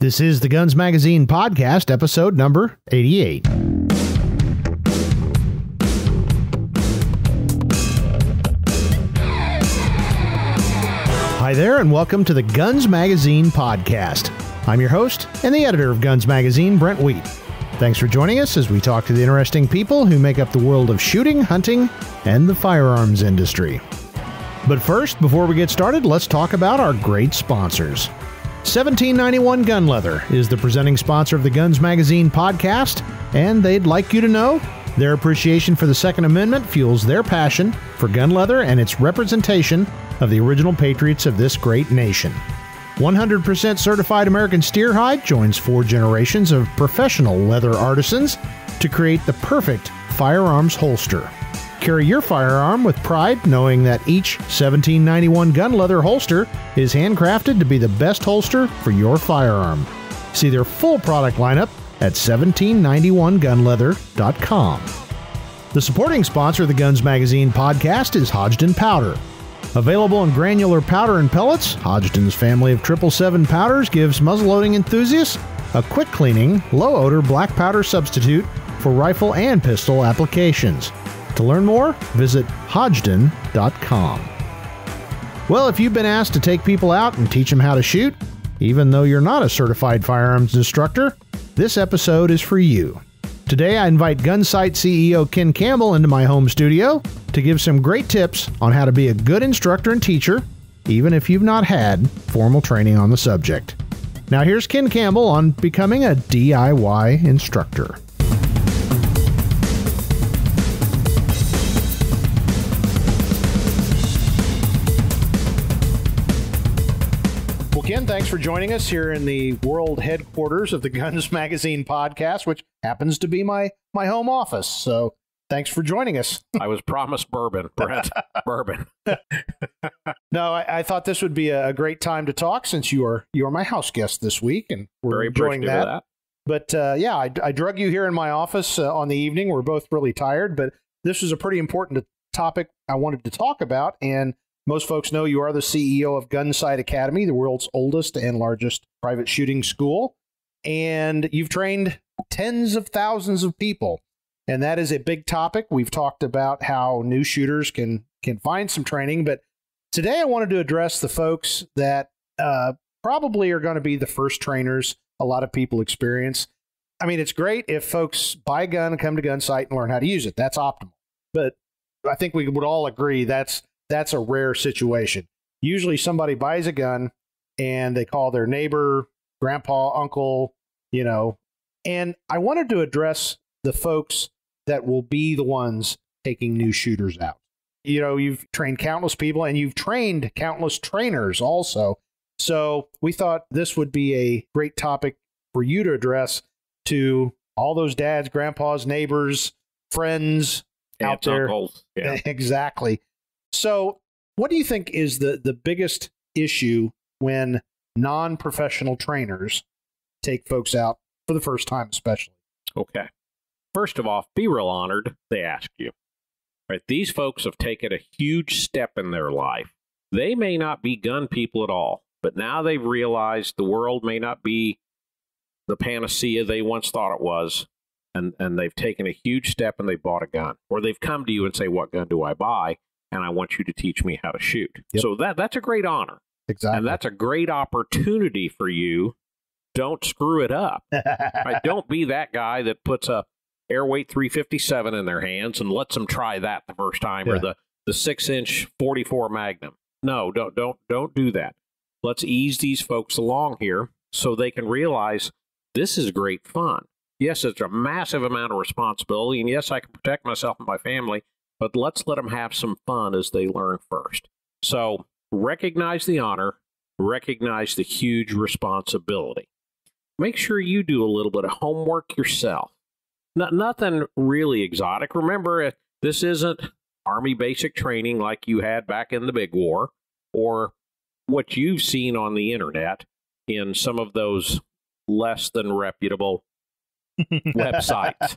This is the Guns Magazine podcast, episode number 88. Hi there, and welcome to the Guns Magazine podcast. I'm your host and the editor of Guns Magazine, Brent Wheat. Thanks for joining us as we talk to the interesting people who make up the world of shooting, hunting, and the firearms industry. But first, before we get started, let's talk about our great sponsors. 1791 Gun Leather is the presenting sponsor of the Guns Magazine podcast, and they'd like you to know their appreciation for the Second Amendment fuels their passion for gun leather and its representation of the original patriots of this great nation. 100% certified American steer hide joins four generations of professional leather artisans to create the perfect firearms holster. Carry your firearm with pride, knowing that each 1791 Gun Leather holster is handcrafted to be the best holster for your firearm. See their full product lineup at 1791gunleather.com. The supporting sponsor of the Guns Magazine podcast is Hodgdon Powder. Available in granular powder and pellets, Hodgdon's family of 777 powders gives muzzleloading enthusiasts a quick-cleaning, low-odor black powder substitute for rifle and pistol applications. To learn more, visit Hodgdon.com. Well, if you've been asked to take people out and teach them how to shoot, even though you're not a certified firearms instructor, this episode is for you. Today, I invite Gunsite CEO Ken Campbell into my home studio to give some great tips on how to be a good instructor and teacher, even if you've not had formal training on the subject. Now here's Ken Campbell on becoming a DIY instructor. Ken, thanks for joining us here in the world headquarters of the Guns Magazine podcast, which happens to be my home office. So thanks for joining us. I was promised bourbon, Brent. Bourbon. No, I thought this would be a great time to talk since you are my house guest this week, and we're very enjoying that. But yeah, I drug you here in my office on the evening. We're both really tired, but this is a pretty important topic I wanted to talk about, and most folks know you are the CEO of Gunsite Academy, the world's oldest and largest private shooting school, and you've trained tens of thousands of people, and that is a big topic. We've talked about how new shooters can find some training, but today I wanted to address the folks that probably are going to be the first trainers a lot of people experience. I mean, it's great if folks buy a gun and come to Gunsite and learn how to use it. That's optimal, but I think we would all agree that's a rare situation. Usually somebody buys a gun and they call their neighbor, grandpa, uncle, you know. And I wanted to address the folks that will be the ones taking new shooters out. You know, you've trained countless people and you've trained countless trainers also. So we thought this would be a great topic for you to address to all those dads, grandpas, neighbors, friends out there. Yeah. Exactly. So what do you think is the biggest issue when non-professional trainers take folks out for the first time, especially? Okay. First of all, be real honored they ask you. Right? These folks have taken a huge step in their life. They may not be gun people at all, but now they've realized the world may not be the panacea they once thought it was, and they've taken a huge step and they bought a gun. Or they've come to you and say, what gun do I buy? And I want you to teach me how to shoot. Yep. So that's a great honor. Exactly. And that's a great opportunity for you. Don't screw it up. Right? Don't be that guy that puts a Airweight 357 in their hands and lets them try that the first time, yeah, or the 6-inch 44 Magnum. No, don't do that. Let's ease these folks along here so they can realize this is great fun. Yes, it's a massive amount of responsibility, and yes, I can protect myself and my family, but let's let them have some fun as they learn first. So recognize the honor, recognize the huge responsibility. Make sure you do a little bit of homework yourself. Nothing really exotic. Remember, this isn't Army basic training like you had back in the big war or what you've seen on the internet in some of those less than reputable websites.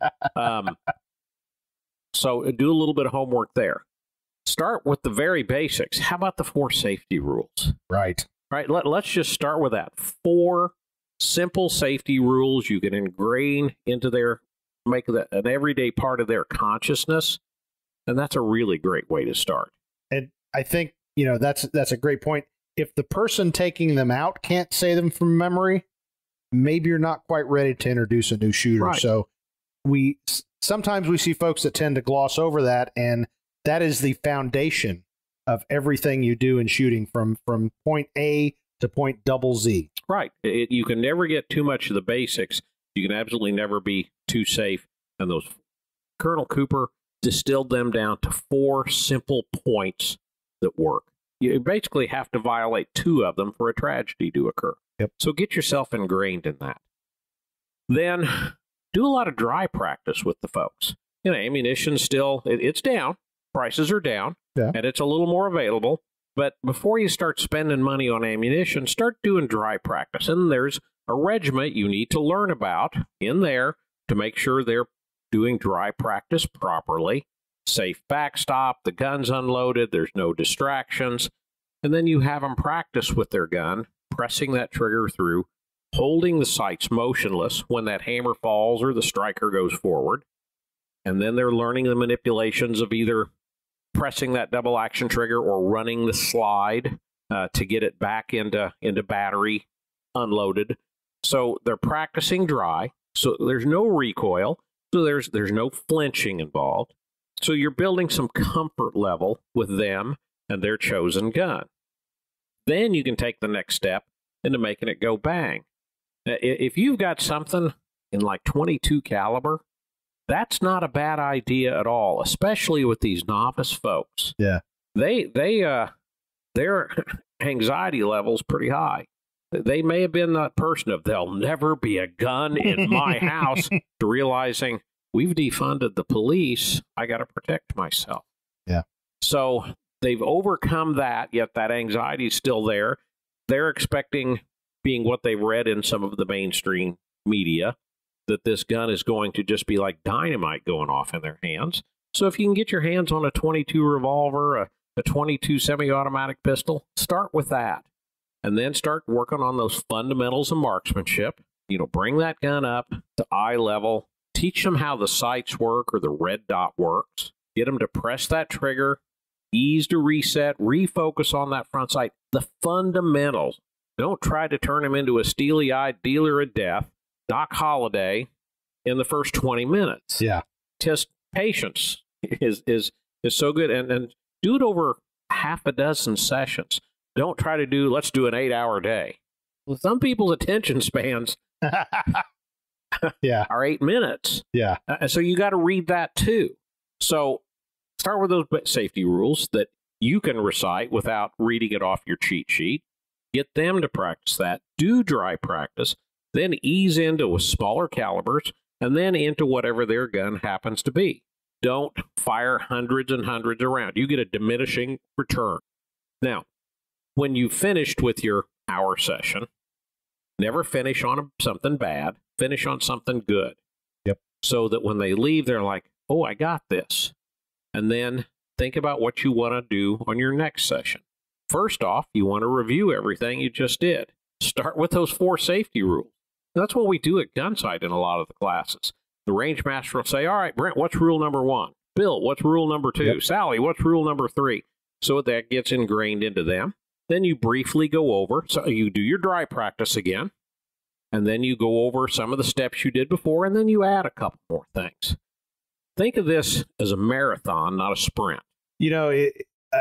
So do a little bit of homework there. Start with the very basics. How about the 4 safety rules? Right. Let's just start with that. 4 simple safety rules you can ingrain into their, make that an everyday part of their consciousness. And that's a really great way to start. And I think, you know, that's a great point. If the person taking them out can't say them from memory, maybe you're not quite ready to introduce a new shooter. Right. So sometimes we see folks that tend to gloss over that, and that is the foundation of everything you do in shooting, from point A to point double Z. Right. You can never get too much of the basics. You can absolutely never be too safe. And those, Colonel Cooper distilled them down to 4 simple points that work. You basically have to violate 2 of them for a tragedy to occur. Yep. So get yourself ingrained in that. Then do a lot of dry practice with the folks. You know, ammunition still, it's down. Prices are down, yeah, and it's a little more available. But before you start spending money on ammunition, start doing dry practice. And there's a regiment you need to learn about in there to make sure they're doing dry practice properly. Safe backstop, the gun's unloaded, there's no distractions. And then you have them practice with their gun, pressing that trigger through, holding the sights motionless when that hammer falls or the striker goes forward. And then they're learning the manipulations of either pressing that double action trigger or running the slide to get it back into battery unloaded. So they're practicing dry, so there's no recoil, so there's no flinching involved. So you're building some comfort level with them and their chosen gun. Then you can take the next step into making it go bang. Now, if you've got something in like .22 caliber, that's not a bad idea at all, especially with these novice folks. Yeah. Their anxiety level's pretty high. They may have been that person of there'll never be a gun in my house to realizing we've defunded the police. I got to protect myself. Yeah. So they've overcome that, yet that anxiety's still there. They're expecting, being what they've read in some of the mainstream media, that this gun is going to just be like dynamite going off in their hands. So if you can get your hands on a .22 revolver, a .22 semi-automatic pistol, start with that. And then start working on those fundamentals of marksmanship. You know, bring that gun up to eye level. Teach them how the sights work or the red dot works. Get them to press that trigger, ease to reset, refocus on that front sight. The fundamentals. Don't try to turn them into a steely-eyed dealer of death, Doc Holliday, in the first 20 minutes. Yeah. Test patience is so good. And do it over half a dozen sessions. Don't try to do, let's do an 8-hour day. Well, some people's attention spans yeah, are 8 minutes. Yeah. So you got to read that too. So start with those safety rules that you can recite without reading it off your cheat sheet. Get them to practice that. Do dry practice. Then ease into smaller calibers, and then into whatever their gun happens to be. Don't fire hundreds and hundreds around. You get a diminishing return. Now, when you've finished with your hour session, never finish on something bad. Finish on something good. Yep. So that when they leave, they're like, oh, I got this. And then think about what you want to do on your next session. First off, you want to review everything you just did. Start with those 4 safety rules. That's what we do at Gunsite in a lot of the classes. The range master will say, all right, Brent, what's rule number 1? Bill, what's rule number 2? Yep. Sally, what's rule number 3? So that gets ingrained into them. Then you briefly go over. So you do your dry practice again. And then you go over some of the steps you did before. And then you add a couple more things. Think of this as a marathon, not a sprint. You know,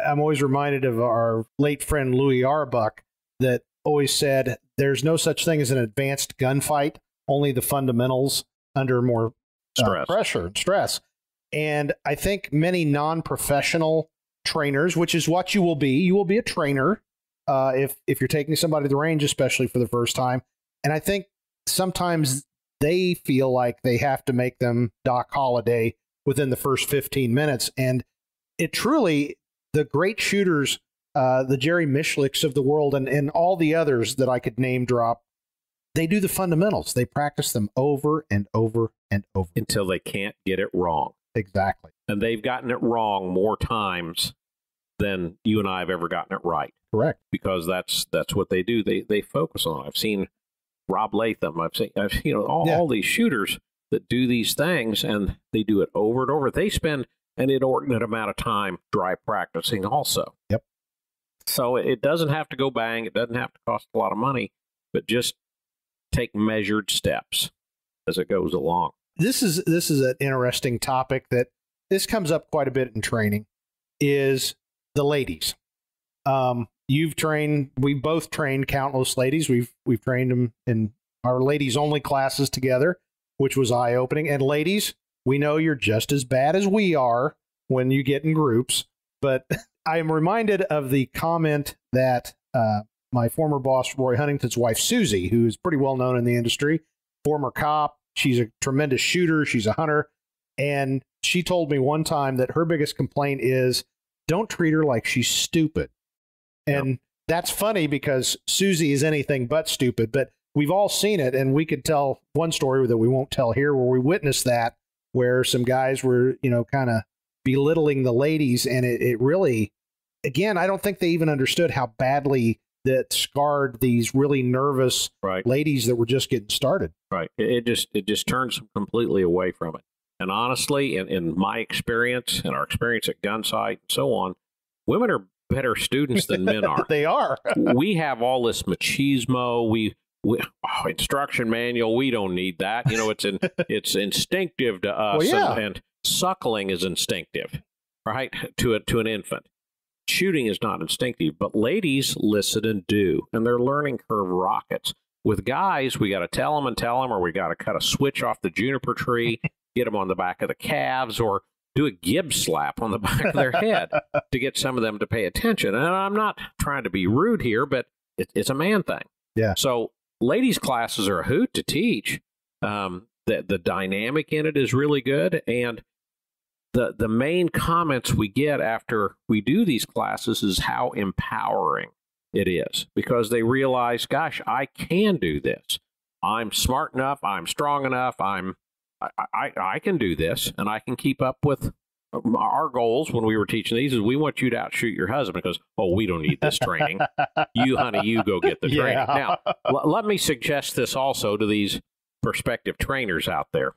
I'm always reminded of our late friend Louis Arbuckle that always said, there's no such thing as an advanced gunfight, only the fundamentals under more pressure and stress. And I think many non-professional trainers, which is what you will be a trainer if you're taking somebody to the range, especially for the first time. And I think sometimes they feel like they have to make them Doc Holliday within the first 15 minutes. And it truly, the great shooters, the Jerry Miculeks of the world and all the others that I could name drop, they do the fundamentals. They practice them over and over and over. Until they can't get it wrong. Exactly. And they've gotten it wrong more times than you and I have ever gotten it right. Correct. Because that's what they do. They focus on. I've seen Rob Latham. I've seen you know, all these shooters that do these things, and they do it over and over. They spend an inordinate amount of time dry practicing also. Yep. So it doesn't have to go bang. It doesn't have to cost a lot of money, but just take measured steps as it goes along. This is an interesting topic that this comes up quite a bit in training, is the ladies. You've trained, we've both trained countless ladies. We've trained them in our ladies only classes together, which was eye opening. And ladies, we know you're just as bad as we are when you get in groups. But I am reminded of the comment that my former boss, Roy Huntington's wife, Susie, who is pretty well known in the industry, former cop. She's a tremendous shooter. She's a hunter. And she told me one time that her biggest complaint is, don't treat her like she's stupid. And that's funny because Susie is anything but stupid, but we've all seen it. And we could tell one story that we won't tell here where we witnessed that, where some guys were, you know, kind of belittling the ladies. And it really, again, I don't think they even understood how badly that scarred these really nervous ladies that were just getting started. Right. It just turns them completely away from it. And honestly, in my experience and our experience at Gunsite and so on, women are better students than men are. They are. We have all this machismo. We instruction manual. We don't need that. You know, it's instinctive to us. Well, yeah. and suckling is instinctive, right? To an infant. Shooting is not instinctive, but ladies listen and do, and their learning curve rockets. With guys, we got to tell them, or we got to cut a switch off the juniper tree, get them on the back of the calves, or do a gib slap on the back of their head to get some of them to pay attention. And I'm not trying to be rude here, but it's a man thing. Yeah. So ladies' classes are a hoot to teach. The dynamic in it is really good, and the main comments we get after we do these classes is how empowering it is, because they realize, gosh, I can do this. I'm smart enough. I'm strong enough. I can do this, and I can keep up with our goals. When we were teaching these, is we want you to outshoot your husband because, oh, we don't need this training. You, honey, you go get the training. Now, let me suggest this also to these prospective trainers out there.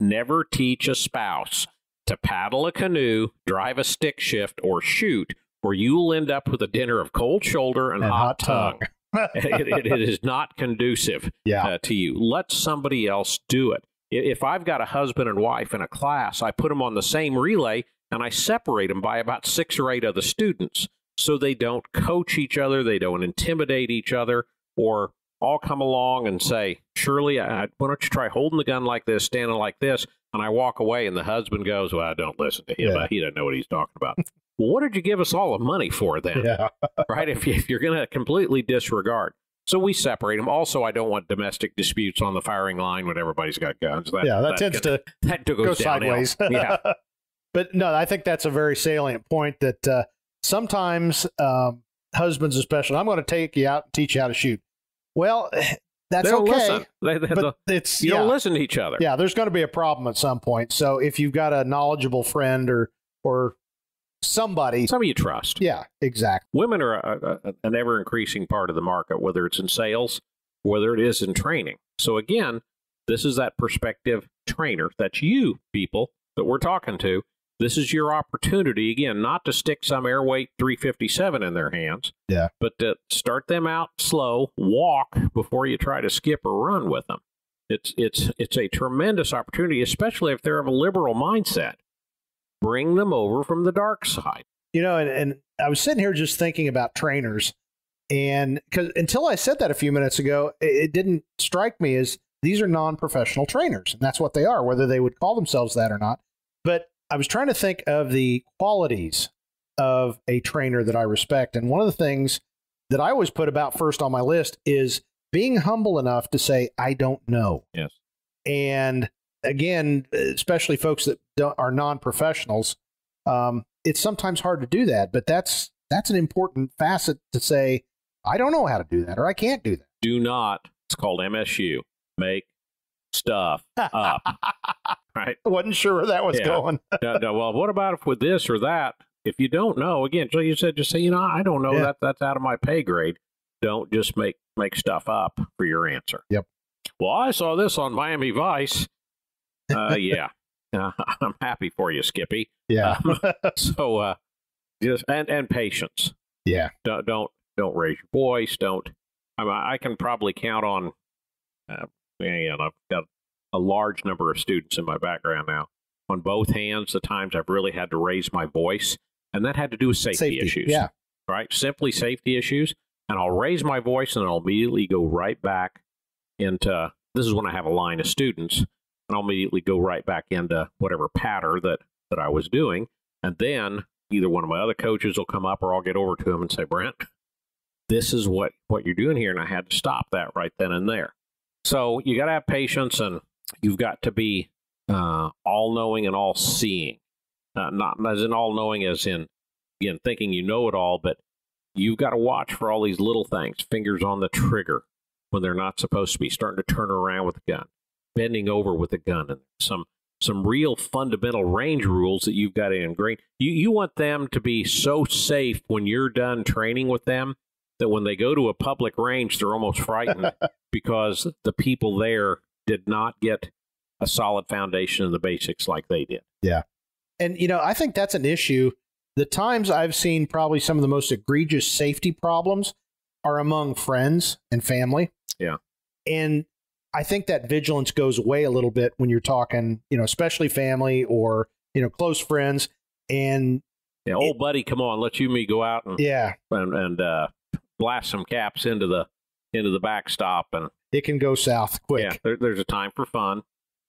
Never teach a spouse to paddle a canoe, drive a stick shift, or shoot, or you'll end up with a dinner of cold shoulder and hot tongue. It is not conducive to you. Let somebody else do it. If I've got a husband and wife in a class, I put them on the same relay and I separate them by about 6 or 8 other students so they don't coach each other, they don't intimidate each other, or all come along and say, Shirley, why don't you try holding the gun like this, standing like this, and I walk away and the husband goes, well, I don't listen to him. Yeah. He doesn't know what he's talking about. Well, what did you give us all the money for then? Yeah. Right? If you're going to completely disregard. So we separate them. Also, I don't want domestic disputes on the firing line when everybody's got guns. That tends to go sideways. Yeah. But no, I think that's a very salient point that sometimes husbands especially, I'm going to take you out and teach you how to shoot. Well, that's okay. You don't listen to each other. Yeah, there's going to be a problem at some point. So if you've got a knowledgeable friend or somebody. Somebody you trust. Yeah, exactly. Women are an ever-increasing part of the market, whether it's in sales, whether it is in training. So again, this is that prospective trainer. That's you, people, that we're talking to. This is your opportunity, again, not to stick some airweight 357 in their hands, but to start them out slow, walk before you try to skip or run with them. It's a tremendous opportunity, especially if they're of a liberal mindset. Bring them over from the dark side. You know, and I was sitting here just thinking about trainers, and because until I said that a few minutes ago, it didn't strike me as these are non-professional trainers, and that's what they are, whether they would call themselves that or not. But I was trying to think of the qualities of a trainer that I respect. And one of the things that I always put about first on my list is being humble enough to say, I don't know. Yes. And again, especially folks that are non-professionals, it's sometimes hard to do that. But that's an important facet to say, I don't know how to do that, or I can't do that. Do not. It's called MSU. Make stuff up. Right? I wasn't sure where that was going. No, well, what about if with this or that? If you don't know, again, so you said, just say, you know, I don't know. That's out of my pay grade. Don't just make stuff up for your answer. Yep. Well, I saw this on Miami Vice. Yeah. I'm happy for you, Skippy. Yeah. Just and patience. Yeah. Don't raise your voice. Don't. I mean, I can probably count on. And I've got a large number of students in my background now. On both hands, the times I've really had to raise my voice, and that had to do with safety issues. Yeah. Right. Simply safety issues. And I'll raise my voice, and I'll immediately go right back into, this is when I have a line of students, and I'll immediately go right back into whatever patter that I was doing. And then either one of my other coaches will come up, or I'll get over to him and say, Brent, this is what you're doing here, and I had to stop that right then and there. So you got to have patience, and you've got to be all-knowing and all-seeing. Not as in all-knowing as in, again, thinking you know it all, but you've got to watch for all these little things. Fingers on the trigger when they're not supposed to be. Starting to turn around with a gun. Bending over with a gun. And some real fundamental range rules that you've got to ingrain. You want them to be so safe when you're done training with them that when they go to a public range, they're almost frightened because the people there did not get a solid foundation in the basics like they did. Yeah. And, you know, I think that's an issue. The times I've seen probably some of the most egregious safety problems are among friends and family. Yeah. And I think that vigilance goes away a little bit when you're talking, you know, especially family or, you know, close friends. And yeah, old buddy, come on, let you me go out and yeah, and blast some caps into the backstop, and it can go south quick. Yeah, there's a time for fun.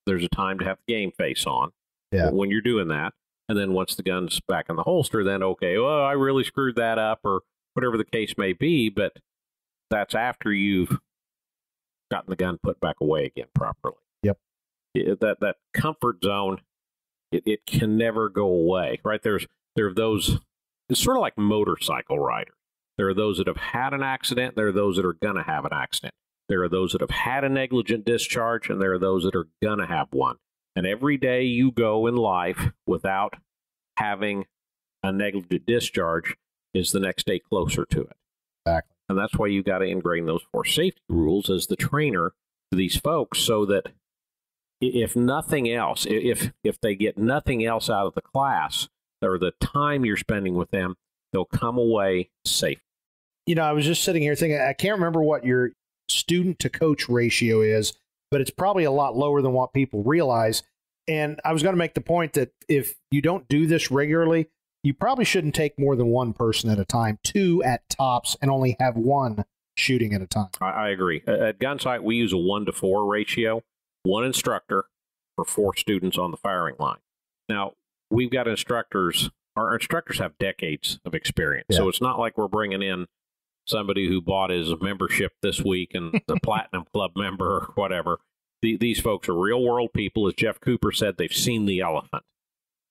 There's a time to have the game face on. Yeah. When you're doing that. And then once the gun's back in the holster, then, okay, well, I really screwed that up or whatever the case may be. But that's after you've gotten the gun put back away again properly. Yep. That comfort zone, it can never go away, right? There are those, it's sort of like motorcycle riders. There are those that have had an accident. There are those that are going to have an accident. There are those that have had a negligent discharge, and there are those that are going to have one. And every day you go in life without having a negligent discharge is the next day closer to it. Exactly. And that's why you got to ingrain those 4 safety rules as the trainer to these folks, so that if nothing else, if they get nothing else out of the class or the time you're spending with them, they'll come away safe. You know, I was just sitting here thinking, I can't remember what your student to coach ratio is, but it's probably a lot lower than what people realize. And I was going to make the point that if you don't do this regularly, you probably shouldn't take more than one person at a time, 2 at tops, and only have 1 shooting at a time. I agree. At Gunsite, we use a 1-to-4 ratio, 1 instructor for 4 students on the firing line. Now, we've got instructors. Our instructors have decades of experience. Yeah. So it's not like we're bringing in somebody who bought his membership this week and the Platinum Club member or whatever. These folks are real-world people. As Jeff Cooper said, they've seen the elephant,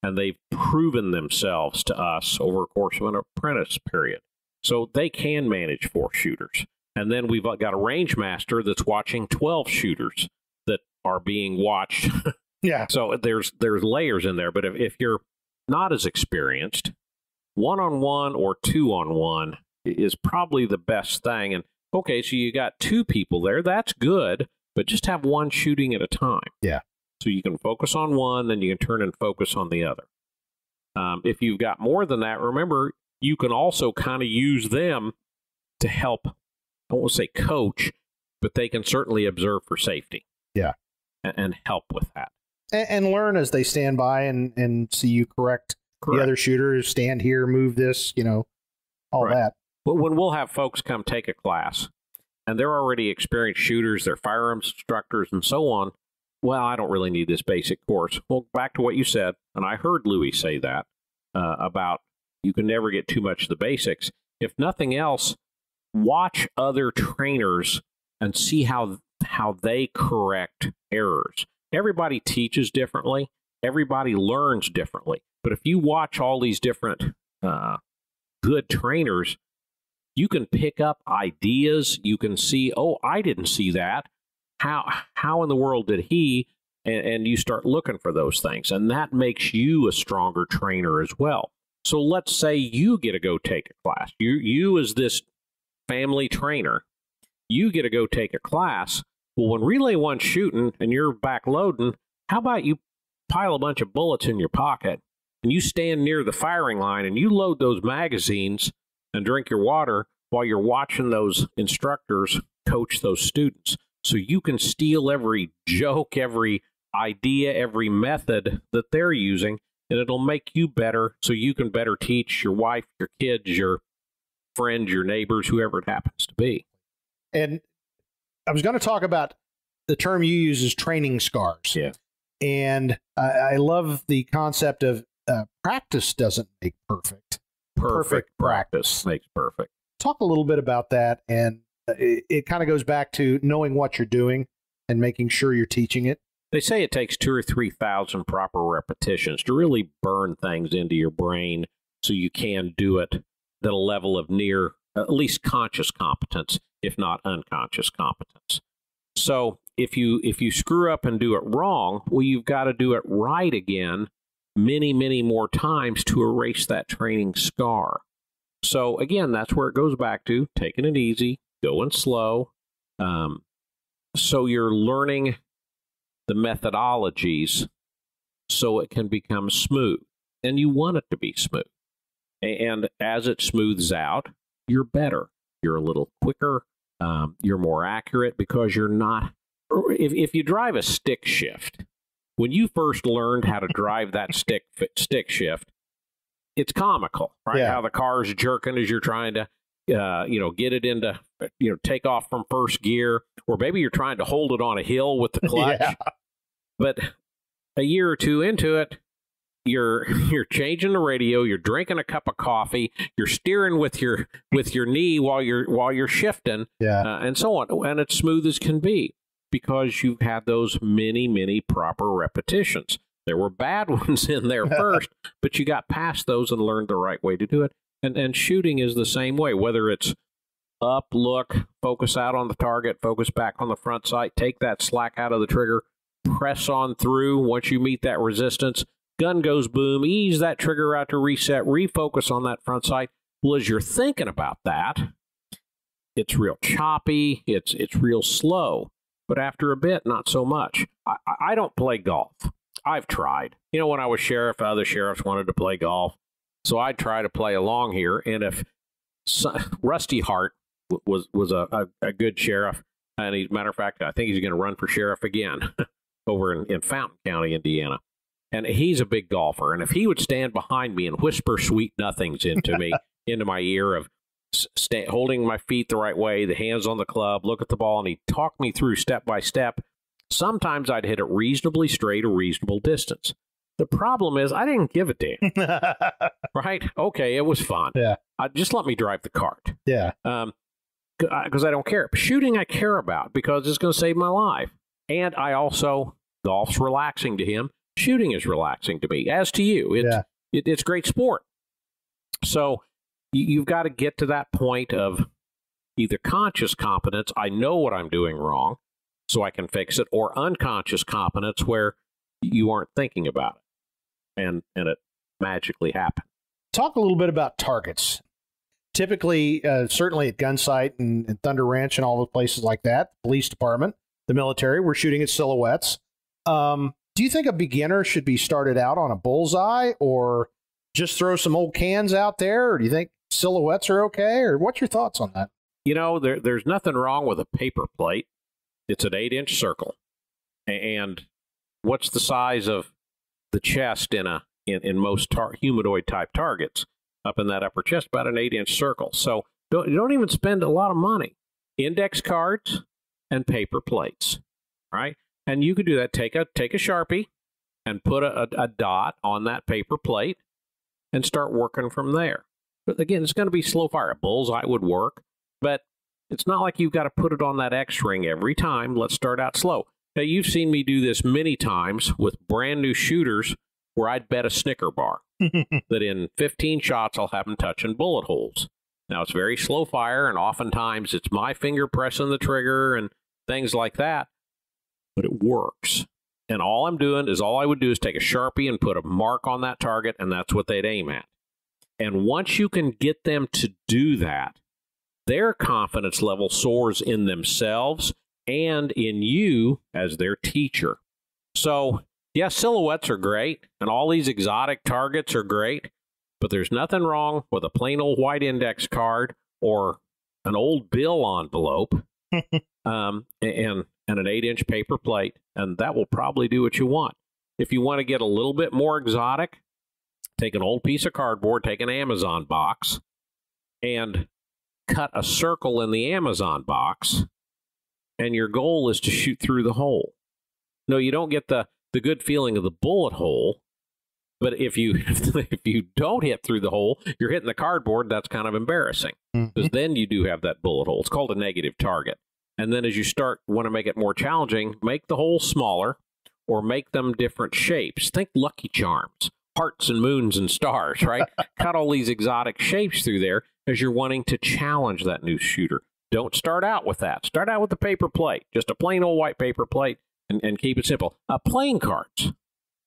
and they've proven themselves to us over a course of an apprentice period. So they can manage 4 shooters. And then we've got a range master that's watching 12 shooters that are being watched. Yeah. So there's layers in there. But if you're not as experienced, 1-on-1 or 2-on-1 is probably the best thing. And okay, so you got 2 people there, that's good, but just have 1 shooting at a time. Yeah. So you can focus on 1, then you can turn and focus on the other. If you've got more than that, remember, you can also kind of use them to help, I don't want to say coach, but they can certainly observe for safety. Yeah. And help with that. And learn as they stand by and see you correct the other shooter, stand here, move this, you know, all right. That. But when we'll have folks come take a class, and they're already experienced shooters, they're firearms instructors, and so on, well, I don't really need this basic course. Well, back to what you said, and I heard Louis say that, about you can never get too much of the basics. If nothing else, watch other trainers and see how they correct errors. Everybody teaches differently. Everybody learns differently. But if you watch all these different good trainers, you can pick up ideas. You can see, oh, I didn't see that. How in the world did he? And you start looking for those things. And that makes you a stronger trainer as well. So let's say you get to go take a class. You as this family trainer. You get to go take a class. Well, when Relay One's shooting and you're back loading, how about you pile a bunch of bullets in your pocket and you stand near the firing line and you load those magazines and drink your water while you're watching those instructors coach those students. So you can steal every joke, every idea, every method that they're using, and it'll make you better so you can better teach your wife, your kids, your friends, your neighbors, whoever it happens to be. And I was going to talk about the term you use is training scars. Yeah. And I love the concept of practice doesn't make perfect. Perfect practice makes perfect. Talk a little bit about that, and it kind of goes back to knowing what you're doing and making sure you're teaching it. They say it takes 2,000 or 3,000 proper repetitions to really burn things into your brain so you can do it at a level of near, at least conscious competence, if not unconscious competence. So if you screw up and do it wrong, well, you've got to do it right again many, many more times to erase that training scar. So again, that's where it goes back to taking it easy, going slow. So you're learning the methodologies so it can become smooth, and you want it to be smooth. And as it smooths out, you're better. You're a little quicker. You're more accurate because you're not. If you drive a stick shift, when you first learned how to drive that stick shift, it's comical, right? Yeah. How the car's jerking as you're trying to, get it into, take off from first gear, or maybe you're trying to hold it on a hill with the clutch. Yeah. But a year or two into it, you're changing the radio, you're drinking a cup of coffee, you're steering with your knee while you're shifting, yeah, and so on, and it's smooth as can be because you've had those many, many proper repetitions. There were bad ones in there first, but you got past those and learned the right way to do it. And shooting is the same way, whether it's up, look, focus out on the target, focus back on the front sight, take that slack out of the trigger, press on through. Once you meet that resistance, gun goes boom, ease that trigger out to reset, refocus on that front sight. Well, as you're thinking about that, it's real choppy, it's real slow, but after a bit, not so much. I don't play golf. I've tried. When I was sheriff, other sheriffs wanted to play golf, so I'd try to play along here, and if Rusty Hart was a good sheriff, and as a matter of fact, I think he's going to run for sheriff again over in Fountain County, Indiana. And he's a big golfer. And if he would stand behind me and whisper sweet nothings into me, into my ear of holding my feet the right way, the hands on the club, look at the ball, and he'd talk me through step by step. Sometimes I'd hit it reasonably straight, a reasonable distance. The problem is I didn't give a damn. Right? Okay, it was fun. Yeah. Just let me drive the cart. Yeah. Because I don't care. Shooting I care about because it's going to save my life. And I also, golf's relaxing to him. Shooting is relaxing to me, as to you. It's great sport. So you've got to get to that point of either conscious competence, I know what I'm doing wrong, so I can fix it, or unconscious competence where you aren't thinking about it, and it magically happens. Talk a little bit about targets. Typically, certainly at Gunsite and Thunder Ranch and all the places like that, the police department, the military, we're shooting at silhouettes. Do you think a beginner should be started out on a bullseye or just throw some old cans out there? Or do you think silhouettes are okay? Or what's your thoughts on that? There's nothing wrong with a paper plate. It's an 8-inch circle. And what's the size of the chest in most humanoid type targets? Up in that upper chest, about an 8-inch circle. So don't even spend a lot of money. Index cards and paper plates, right? And you could do that. Take a Sharpie and put a dot on that paper plate and start working from there. But again, it's going to be slow fire. A bullseye would work, but it's not like you've got to put it on that X-ring every time. Let's start out slow. Now, you've seen me do this many times with brand new shooters where I'd bet a Snicker bar that in 15 shots I'll have them touching bullet holes. Now, it's very slow fire, and oftentimes it's my finger pressing the trigger and things like that. But it works. And all I would do is take a Sharpie and put a mark on that target, and that's what they'd aim at. And once you can get them to do that, their confidence level soars in themselves and in you as their teacher. So, yeah, silhouettes are great, and all these exotic targets are great, but there's nothing wrong with a plain old white index card or an old bill envelope and an 8-inch paper plate, and that will probably do what you want. If you want to get a little bit more exotic, take an old piece of cardboard, take an Amazon box, and cut a circle in the Amazon box, and your goal is to shoot through the hole. No, you don't get the good feeling of the bullet hole, but if you don't hit through the hole, you're hitting the cardboard. That's kind of embarrassing, because then you do have that bullet hole. It's called a negative target. And then as you want to make it more challenging, make the holes smaller or make them different shapes. Think Lucky Charms, hearts and moons and stars, right? Cut all these exotic shapes through there as you're wanting to challenge that new shooter. Don't start out with that. Start out with the paper plate, just a plain old white paper plate, and keep it simple. Playing cards.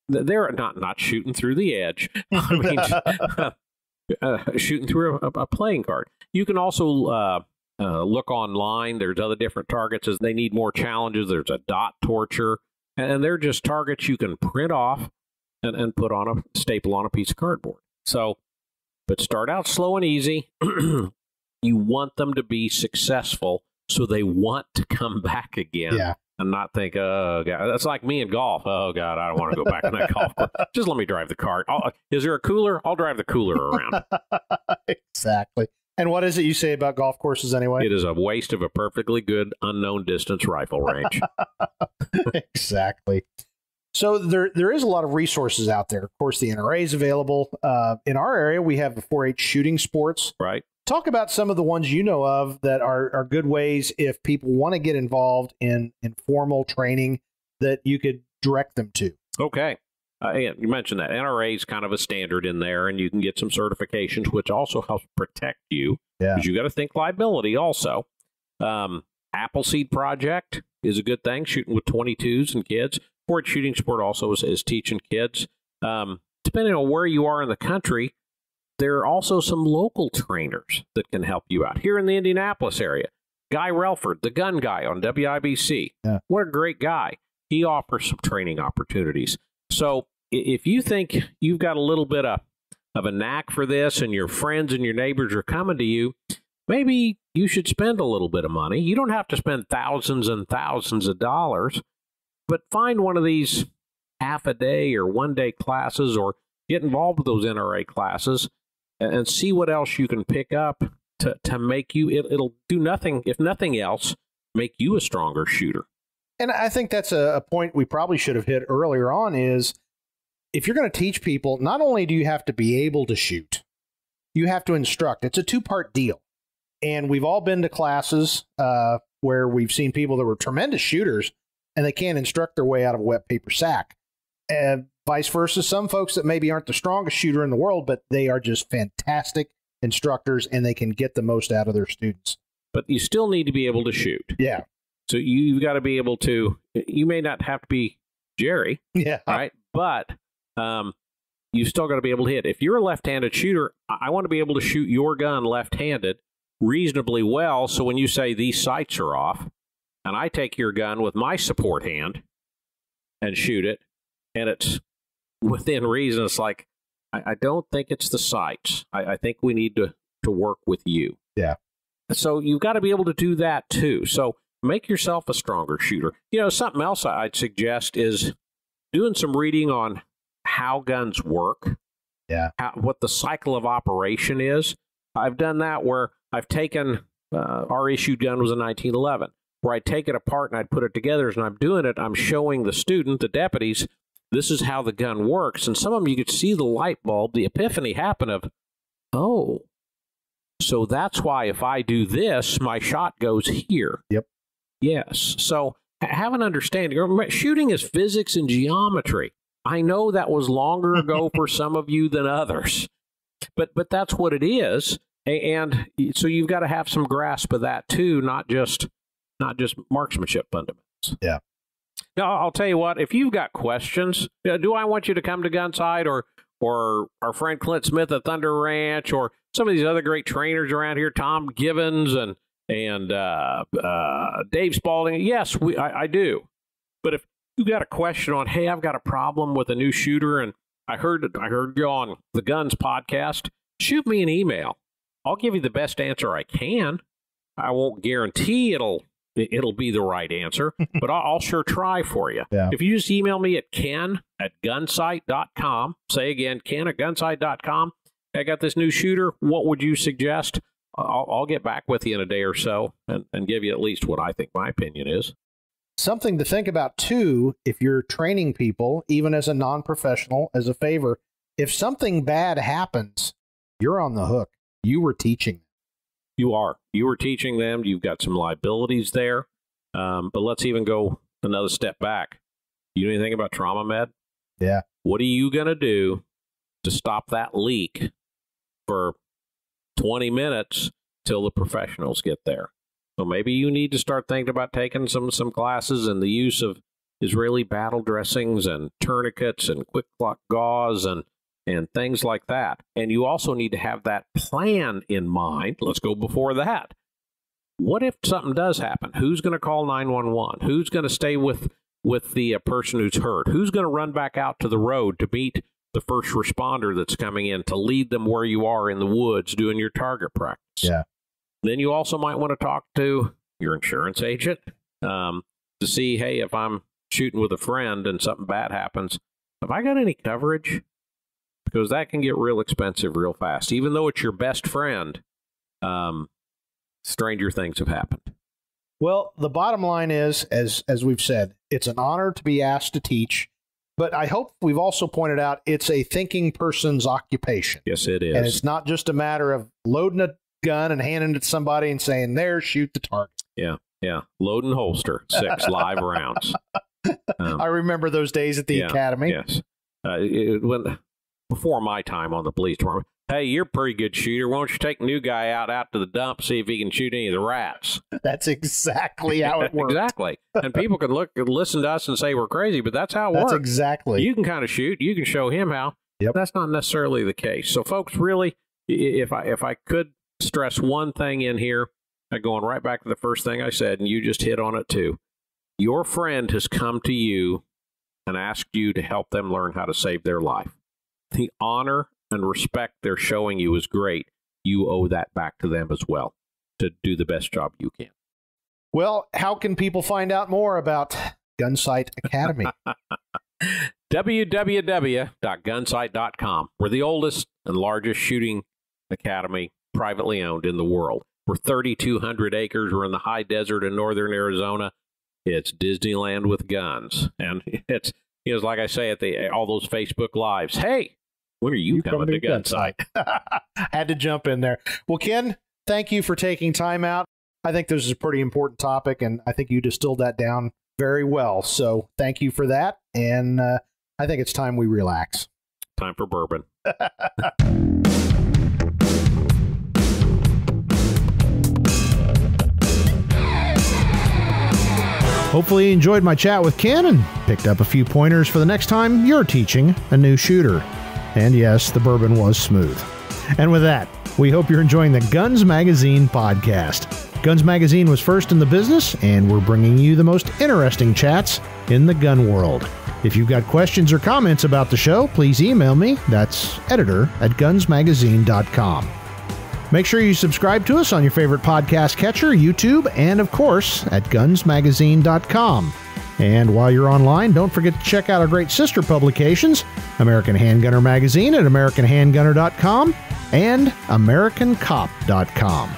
They're not shooting through the edge. I mean, shooting through a playing card. You can also look online. There's other different targets as they need more challenges. There's a dot torture, and they're just targets you can print off and put on a piece of cardboard. So, but start out slow and easy. You want them to be successful, so they want to come back again. Yeah. And not think, oh, God, that's like me in golf. Oh, God, I don't want to go back in that golf course. Just let me drive the cart. Is there a cooler? I'll drive the cooler around. Exactly. And what is it you say about golf courses anyway? It is a waste of a perfectly good unknown distance rifle range. Exactly. So there is a lot of resources out there. Of course, the NRA is available. In our area, we have the 4-H shooting sports. Right. Talk about some of the ones you know of that are good ways if people want to get involved in informal training that you could direct them to. Okay. Yeah, you mentioned that. NRA is kind of a standard in there, and you can get some certifications, which also helps protect you. Yeah. Because you got to think liability also. Appleseed Project is a good thing, shooting with 22s and kids. 4-H shooting sport also is teaching kids. Depending on where you are in the country, there are also some local trainers that can help you out. Here in the Indianapolis area, Guy Relford, the gun guy on WIBC. Yeah. What a great guy. He offers some training opportunities. So if you think you've got a little bit of a knack for this and your friends and your neighbors are coming to you, maybe you should spend a little bit of money. You don't have to spend thousands and thousands of dollars, but find one of these half-a-day or one-day classes or get involved with those NRA classes and see what else you can pick up to make you, it'll do nothing, if nothing else, make you a stronger shooter. And I think that's a point we probably should have hit earlier on is if you're going to teach people, not only do you have to be able to shoot, you have to instruct. It's a two-part deal. And we've all been to classes where we've seen people that were tremendous shooters and they can't instruct their way out of a wet paper sack. And vice versa, some folks that maybe aren't the strongest shooter in the world, but they are just fantastic instructors and they can get the most out of their students. But you still need to be able to shoot. Yeah. So you've got to be able to, you may not have to be Jerry, yeah, right? But you still got to be able to hit. If you're a left-handed shooter, I want to be able to shoot your gun left-handed reasonably well. So when you say these sights are off and I take your gun with my support hand and shoot it and it's within reason, it's like, I don't think it's the sights. I think we need to work with you. Yeah. So you've got to be able to do that too. So make yourself a stronger shooter. You know, something else I'd suggest is doing some reading on how guns work, yeah, what the cycle of operation is. I've done that where I've taken, our issued gun was a 1911, where I take it apart and I put it together. As I'm doing it, I'm showing the student, the deputies, this is how the gun works. And some of them, you could see the light bulb, the epiphany happen of, oh, so that's why if I do this, my shot goes here. Yep. Yes. So have an understanding. Shooting is physics and geometry. I know that was longer ago for some of you than others, but that's what it is. And so you've got to have some grasp of that too, not just marksmanship fundamentals. Yeah. Now, I'll tell you what, if you've got questions, do I want you to come to Gunsite or our friend Clint Smith at Thunder Ranch or some of these other great trainers around here, Tom Givens and Dave Spaulding. Yes, I do. But if you got a question on, hey, I've got a problem with a new shooter, and I heard you on the Guns podcast, shoot me an email. I'll give you the best answer I can. I won't guarantee it'll be the right answer, but I'll sure try for you. Yeah. If you just email me at ken@gunsite.com, say again, ken@gunsite.com, I got this new shooter, what would you suggest? I'll get back with you in a day or so and give you at least what I think my opinion is. Something to think about, too, if you're training people, even as a non-professional, as a favor, if something bad happens, you're on the hook. You were teaching them. You are. You were teaching them. You've got some liabilities there. But let's even go another step back. You know anything about trauma med? Yeah. What are you going to do to stop that leak for 20 minutes till the professionals get there? So maybe you need to start thinking about taking some classes in the use of Israeli battle dressings and tourniquets and quick clock gauze and things like that. And you also need to have that plan in mind. Let's go before that. What if something does happen? Who's going to call 911? Who's going to stay with the person who's hurt? Who's going to run back out to the road to meet the first responder that's coming in, to lead them where you are in the woods doing your target practice? Yeah. Then you also might want to talk to your insurance agent to see, hey, if I'm shooting with a friend and something bad happens, have I got any coverage? Because that can get real expensive real fast. Even though it's your best friend, stranger things have happened. Well, the bottom line is, as we've said, it's an honor to be asked to teach. But I hope we've also pointed out it's a thinking person's occupation. Yes, it is. And it's not just a matter of loading a gun and handing it to somebody and saying, there, shoot the target. Yeah, yeah. Load and holster, 6 live rounds. I remember those days at the academy. Yes. Before my time on the police department, hey, you're a pretty good shooter. Why don't you take new guy out to the dump, see if he can shoot any of the rats? That's exactly how it works. Exactly. And people can listen to us and say we're crazy, but that's how it works. Exactly. You can kind of shoot. You can show him how. Yep. That's not necessarily the case. So, folks, really, if I could stress one thing in here, going right back to the first thing I said, and you just hit on it too. Your friend has come to you and asked you to help them learn how to save their life. The honor and respect they're showing you is great. You owe that back to them as well, to do the best job you can. Well, how can people find out more about Gunsite Academy? www.gunsite.com. We're the oldest and largest shooting academy, privately owned, in the world. We're 3,200 acres. We're in the high desert in northern Arizona. It's Disneyland with guns. And it's, you know, like I say at all those Facebook Lives, hey, when are you coming to Gunsite? Had to jump in there. Well, Ken, thank you for taking time out. I think this is a pretty important topic, and I think you distilled that down very well. So thank you for that, and I think it's time we relax. Time for bourbon. Hopefully you enjoyed my chat with Ken and picked up a few pointers for the next time you're teaching a new shooter. And yes, the bourbon was smooth. And with that, we hope you're enjoying the Guns Magazine podcast. Guns Magazine was first in the business, and we're bringing you the most interesting chats in the gun world. If you've got questions or comments about the show, please email me. That's editor@gunsmagazine.com. Make sure you subscribe to us on your favorite podcast catcher, YouTube, and, of course, at gunsmagazine.com. And while you're online, don't forget to check out our great sister publications, American Handgunner Magazine at AmericanHandgunner.com and AmericanCop.com.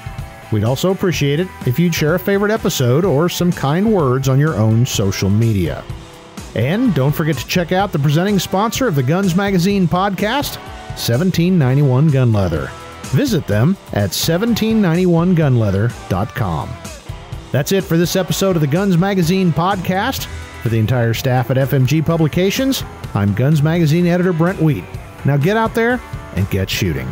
We'd also appreciate it if you'd share a favorite episode or some kind words on your own social media. And don't forget to check out the presenting sponsor of the Guns Magazine podcast, 1791 Gun Leather. Visit them at 1791gunleather.com. That's it for this episode of the Guns Magazine podcast. For the entire staff at FMG Publications, I'm Guns Magazine editor Brent Wheat. Now get out there and get shooting.